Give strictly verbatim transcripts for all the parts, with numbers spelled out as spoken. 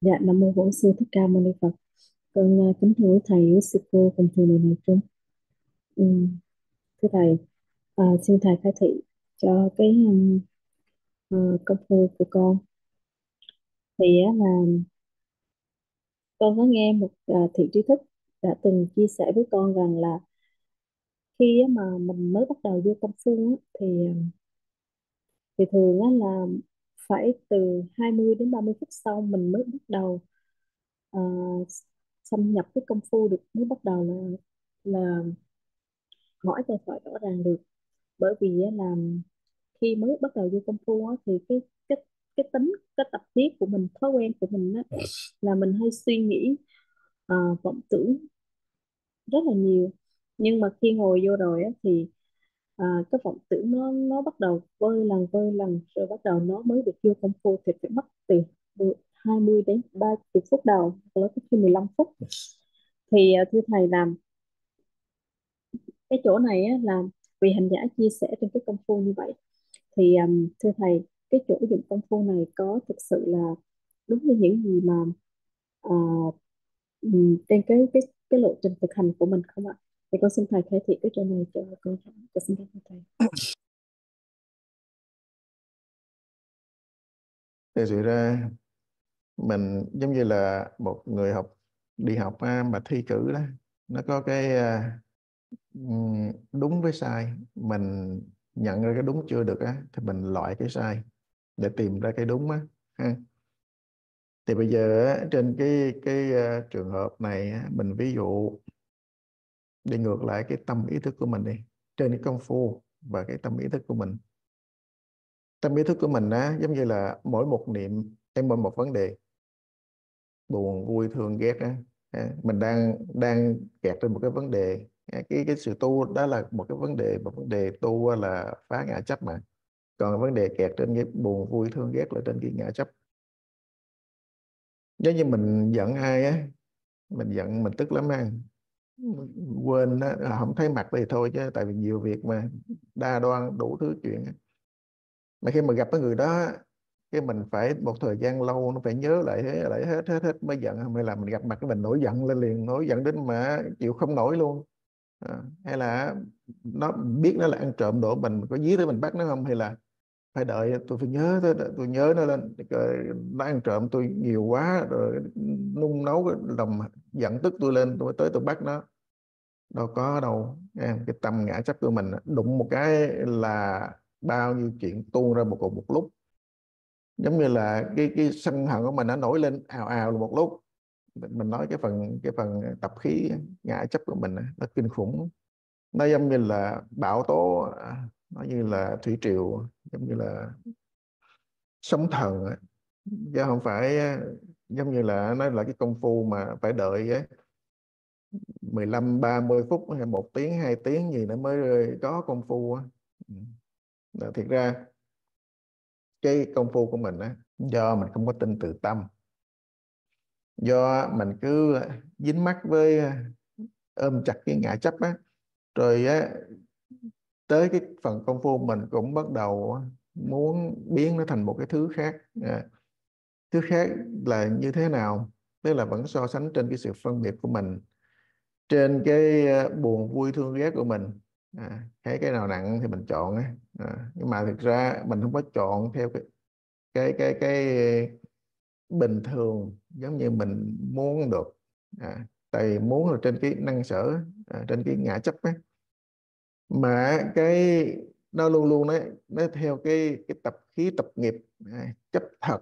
Dạ, Nam Mô Bổn Sư Thích Ca Mâu Ni Phật. Con uh, kính thưa Thầy với Sư Cô cùng trường đời này chung. Ừ, Thưa Thầy, à, xin Thầy khai thị cho cái um, uh, công phu của con. Thì á là con có nghe một uh, thiện tri thức đã từng chia sẻ với con rằng là khi á mà mình mới bắt đầu vô công phu á, thì thì thường á là phải từ hai mươi đến ba mươi phút sau mình mới bắt đầu uh, xâm nhập cái công phu được, mới bắt đầu là là hỏi câu hỏi rõ ràng được. Bởi vì á, là khi mới bắt đầu vô công phu á, thì cái cái cái tính cái tập tiếp của mình, thói quen của mình á, là mình hay suy nghĩ uh, vọng tưởng rất là nhiều. Nhưng mà khi ngồi vô rồi á, thì à, cái vọng tưởng nó nó bắt đầu vơi lần vơi lần rồi bắt đầu nó mới được vô công phu, thì phải mất từ hai mươi đến ba mươi phút đầu hoặc là tới mười lăm phút. Thì thưa Thầy làm cái chỗ này á, là vì hành giả chia sẻ trên cái công phu như vậy, thì um, thưa Thầy, cái chỗ dụng công phu này có thực sự là đúng như những gì mà uh, trên cái cái cái lộ trình thực hành của mình không ạ? Thì con xin Thầy khai thị cái chỗ này cho con. Con xin cảm ơn Thầy. Thì sự ra mình giống như là một người học đi học mà thi cử đó, nó có cái đúng với sai. Mình nhận ra cái đúng chưa được á, thì mình loại cái sai để tìm ra cái đúng á. Thì bây giờ trên cái cái trường hợp này mình ví dụ đi ngược lại cái tâm ý thức của mình đi, trên cái công phu và cái tâm ý thức của mình. Tâm ý thức của mình á, giống như là mỗi một niệm hay mỗi một vấn đề, buồn, vui, thương, ghét á, mình đang đang kẹt trên một cái vấn đề. Cái cái sự tu đó là một cái vấn đề, một vấn đề tu là phá ngã chấp mà. Còn vấn đề kẹt trên cái buồn, vui, thương, ghét là trên cái ngã chấp. Giống như mình giận ai á, mình giận, mình tức lắm á, quên đó, không thấy mặt thì thôi, chứ tại vì nhiều việc mà đa đoan đủ thứ chuyện. Mà khi mà gặp cái người đó, cái mình phải một thời gian lâu, nó phải nhớ lại thế lại hết hết hết mới giận. Hay là mình gặp mặt cái mình nổi giận lên liền, nổi giận đến mà chịu không nổi luôn à. Hay là nó biết nó là ăn trộm đồ mình, có dí tới mình bắt nó không, hay là phải đợi tôi phải nhớ tới, tôi nhớ nó lên, nó ăn trộm tôi nhiều quá rồi nung nấu cái lòng giận tức tôi lên, tôi tới tôi bắt nó. Đâu có đâu em, cái tâm ngã chấp của mình đụng một cái là bao nhiêu chuyện tuôn ra một cùng một lúc. Giống như là cái cái sân hận của mình nó nổi lên ào ào một lúc. Mình nói cái phần cái phần tập khí ngã chấp của mình nó kinh khủng, nó giống như là bão tố, nó như là thủy triều, giống như là sóng thần, chứ không phải giống như là nó là cái công phu mà phải đợi mười lăm ba mươi phút hay một tiếng hai tiếng gì nữa mới có công phu. Thiệt ra cái công phu của mình á, do mình không có tin từ tâm, do mình cứ dính mắc với ôm chặt cái ngã chấp á, rồi á, tới cái phần công phu mình cũng bắt đầu muốn biến nó thành một cái thứ khác. À, thứ khác là như thế nào? Tức là vẫn so sánh trên cái sự phân biệt của mình, trên cái buồn vui thương ghét của mình. À, thấy cái nào nặng thì mình chọn. À, nhưng mà thực ra mình không có chọn theo cái cái cái, cái bình thường giống như mình muốn được. À, tại vì muốn là trên cái năng sở, à, trên cái ngã chấp ấy. Mà cái nó luôn luôn đấy, nó theo cái cái tập khí tập nghiệp chấp thật,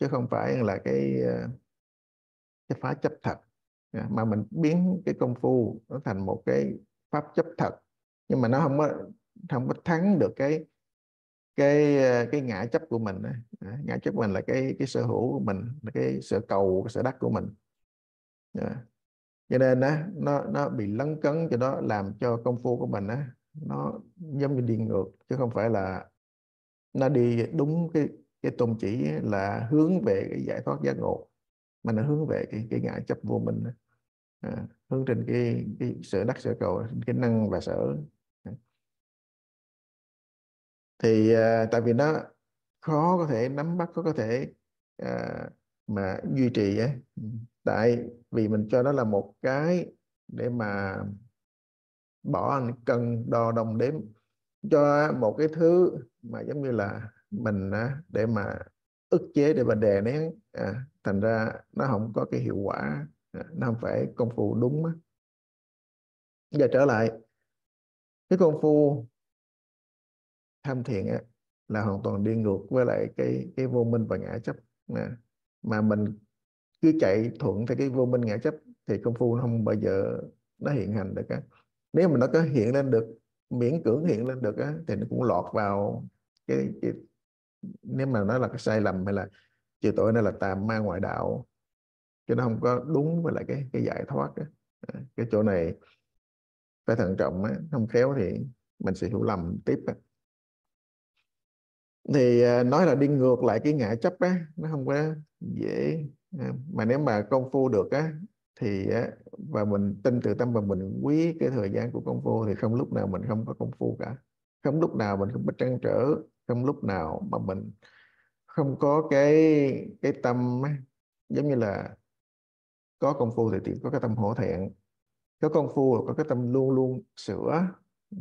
chứ không phải là cái cái phá chấp thật. Mà mình biến cái công phu nó thành một cái pháp chấp thật, nhưng mà nó không có không có thắng được cái cái cái ngã chấp của mình. Ngã chấp của mình là cái cái sở hữu của mình, là cái sở cầu, cái sở đắc của mình. Cho nên á, nó, nó bị lấn cấn, cho đó làm cho công phu của mình á, nó giống như đi ngược, chứ không phải là nó đi đúng cái, cái tôn chỉ là hướng về cái giải thoát giác ngộ, mà nó hướng về cái, cái ngã chấp vô minh. À, hướng trên cái, cái sở đắc sở cầu, cái năng và sở. Thì à, tại vì nó khó có thể nắm bắt, khó có thể à, mà duy trì ấy, tại vì mình cho đó là một cái để mà bỏ ăn cân đo đong đếm, cho một cái thứ mà giống như là mình để mà ức chế, để mà đè nén, à, thành ra nó không có cái hiệu quả, nó không phải công phu đúng. Giờ trở lại cái công phu tham thiền ấy, là hoàn toàn đi ngược với lại cái cái vô minh và ngã chấp, à, mà mình cứ chạy thuận theo cái vô minh ngã chấp thì công phu nó không bao giờ nó hiện hành được á. Nếu mà nó có hiện lên được, miễn cưỡng hiện lên được á, thì nó cũng lọt vào cái, cái nếu mà nó là cái sai lầm hay là chịu tội, nó là tà ma ngoại đạo, chứ nó không có đúng với lại cái cái giải thoát á. Cái chỗ này phải thận trọng á, không khéo thì mình sẽ hiểu lầm tiếp á. Thì nói là đi ngược lại cái ngã chấp á, nó không có dễ, mà nếu mà công phu được á thì và mình tin từ tâm và mình quý cái thời gian của công phu thì không lúc nào mình không có công phu cả, không lúc nào mình không có trăn trở, không lúc nào mà mình không có cái cái tâm á. Giống như là có công phu thì có cái tâm hổ thẹn, có công phu là có cái tâm luôn luôn sửa,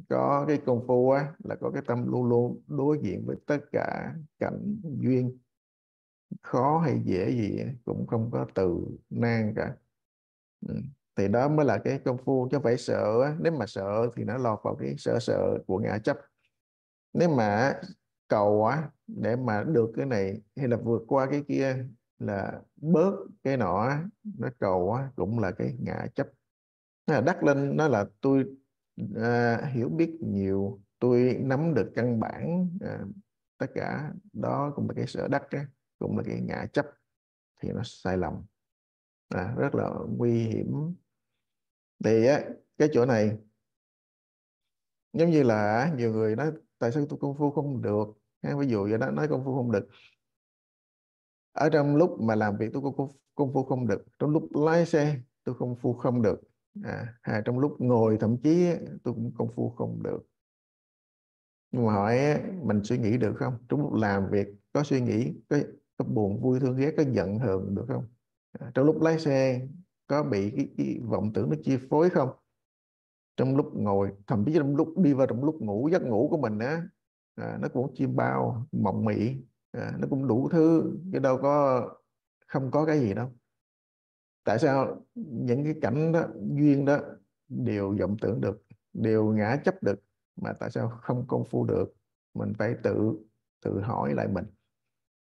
có cái công phu á là có cái tâm luôn luôn đối diện với tất cả cảnh duyên, khó hay dễ gì cũng không có từ nan cả. Thì đó mới là cái công phu, chứ phải sợ á. Nếu mà sợ thì nó lọt vào cái sợ sợ của ngã chấp. Nếu mà cầu á để mà được cái này hay là vượt qua cái kia, là bớt cái nọ, nó cầu á cũng là cái ngã chấp. Đắc lên nó là tôi à, hiểu biết nhiều, tôi nắm được căn bản, à, tất cả đó cũng là cái sở đắc á, cũng là cái ngã chấp, thì nó sai lầm, à, rất là nguy hiểm. Thì á, cái chỗ này giống như là nhiều người nói tại sao tôi công phu không được, hay ví dụ vậy đó, nói công phu không được ở trong lúc mà làm việc, tôi công phu không được trong lúc lái xe, tôi công phu không được, à, à, trong lúc ngồi thậm chí tôi cũng công phu không được. Nhưng mà hỏi mình suy nghĩ được không? Trong lúc làm việc có suy nghĩ, có, có buồn vui thương ghét, có giận hờn được không? À, trong lúc lái xe có bị cái, cái vọng tưởng nó chi phối không? Trong lúc ngồi, thậm chí trong lúc đi vào, trong lúc ngủ, giấc ngủ của mình á, à, nó cũng chiêm bao mộng mị, à, nó cũng đủ thứ, chứ đâu có không có cái gì đâu. Tại sao những cái cảnh đó, duyên đó đều vọng tưởng được, đều ngã chấp được, mà tại sao không công phu được? Mình phải tự tự hỏi lại mình,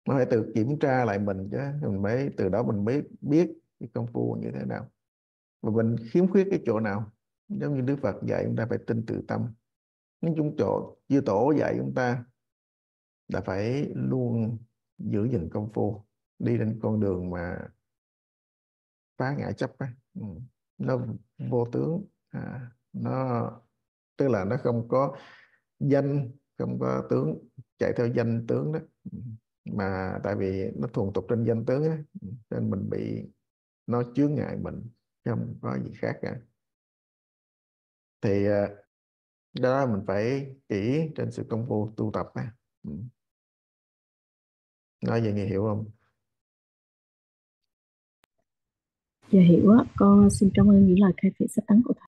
mình phải tự kiểm tra lại mình, chứ mình mới từ đó mình mới biết cái công phu như thế nào và mình khiếm khuyết cái chỗ nào. Giống như Đức Phật dạy chúng ta phải tin từ tâm, nhưng chúng chỗ Chư Tổ dạy chúng ta là phải luôn giữ gìn công phu, đi lên con đường mà phá ngã chấp ấy. Nó vô tướng, à, nó tức là nó không có danh, không có tướng, chạy theo danh tướng đó, mà tại vì nó thuần tục trên danh tướng ấy, nên mình bị nó chướng ngại mình, không có gì khác cả. Thì đó mình phải kỹ trên sự công phu tu tập ấy. Nói vậy nghe hiểu không? Dạ hiểu á, con xin cảm ơn những lời khai thị sách tán của thầy.